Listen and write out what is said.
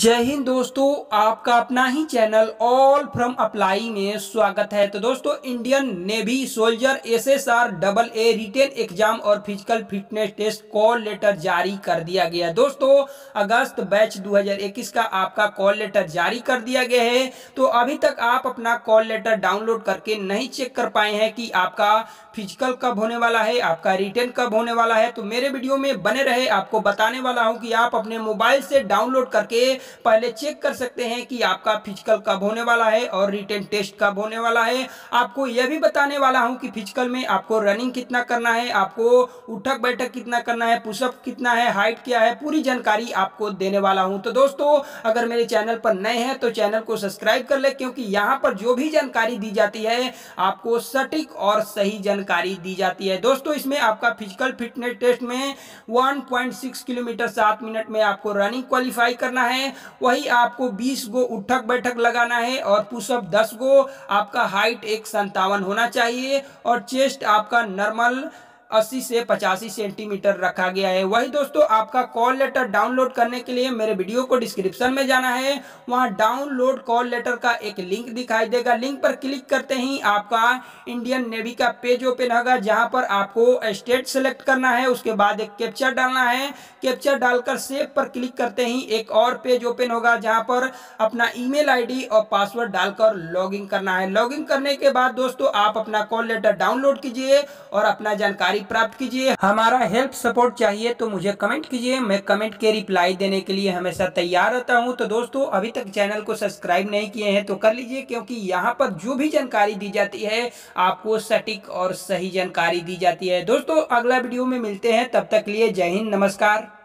जय हिंद दोस्तों, आपका अपना ही चैनल ऑल फ्रॉम अप्लाई में स्वागत है। तो दोस्तों, Indian navy soldier SSR AA written exam और physical fitness test call letter जारी कर दिया गया है। दोस्तों, अगस्त बैच 2021 का आपका कॉल लेटर जारी कर दिया गया है। तो अभी तक आप अपना कॉल लेटर डाउनलोड करके नहीं चेक कर पाए हैं कि आपका फिजिकल कब होने वाला है, आपका रिटेन कब होने वाला है। तो मेरे वीडियो में बने रहे, आपको बताने वाला हूँ कि आप अपने मोबाइल से डाउनलोड करके पहले चेक कर सकते हैं कि आपका फिजिकल कब होने वाला है और रिटेन टेस्ट कब होने वाला है। आपको यह भी बताने वाला हूं कि फिजिकल में आपको रनिंग कितना करना है, आपको उठक बैठक कितना करना है, पुशअप कितना है, हाइट क्या है, पूरी जानकारी आपको देने वाला हूं। तो दोस्तों, अगर मेरे चैनल पर नए हैं तो चैनल को सब्सक्राइब कर ले, क्योंकि यहां पर जो भी जानकारी दी जाती है आपको सटीक और सही जानकारी दी जाती है। दोस्तों, इसमें आपका फिजिकल फिटनेस टेस्ट में 1.6 किलोमीटर 7 मिनट में आपको रनिंग क्वालिफाई करना है, वही आपको 20 गो उठक बैठक लगाना है और पुशअप 10 गो, आपका हाइट 157 होना चाहिए और चेस्ट आपका नॉर्मल 80 से 85 सेंटीमीटर रखा गया है। वही दोस्तों, आपका कॉल लेटर डाउनलोड करने के लिए मेरे वीडियो को डिस्क्रिप्शन में जाना है, वहां डाउनलोड कॉल लेटर का एक लिंक दिखाई देगा। लिंक पर क्लिक करते ही आपका इंडियन नेवी का पेज ओपन होगा, जहां पर आपको स्टेट सेलेक्ट करना है, उसके बाद एक कैप्चर डालना है। कैप्चर डालकर सेव पर क्लिक करते ही एक और पेज ओपन होगा, जहाँ पर अपना ईमेल ID और पासवर्ड डालकर लॉग इन करना है। लॉग इन करने के बाद दोस्तों, आप अपना कॉल लेटर डाउनलोड कीजिए और अपना जानकारी प्राप्त कीजिए। हमारा हेल्प सपोर्ट चाहिए तो मुझे कमेंट कीजिए, मैं कमेंट के रिप्लाई देने के लिए हमेशा तैयार रहता हूं। तो दोस्तों, अभी तक चैनल को सब्सक्राइब नहीं किए हैं तो कर लीजिए, क्योंकि यहां पर जो भी जानकारी दी जाती है आपको सटीक और सही जानकारी दी जाती है। दोस्तों, अगला वीडियो में मिलते हैं, तब तक लिए जय हिंद, नमस्कार।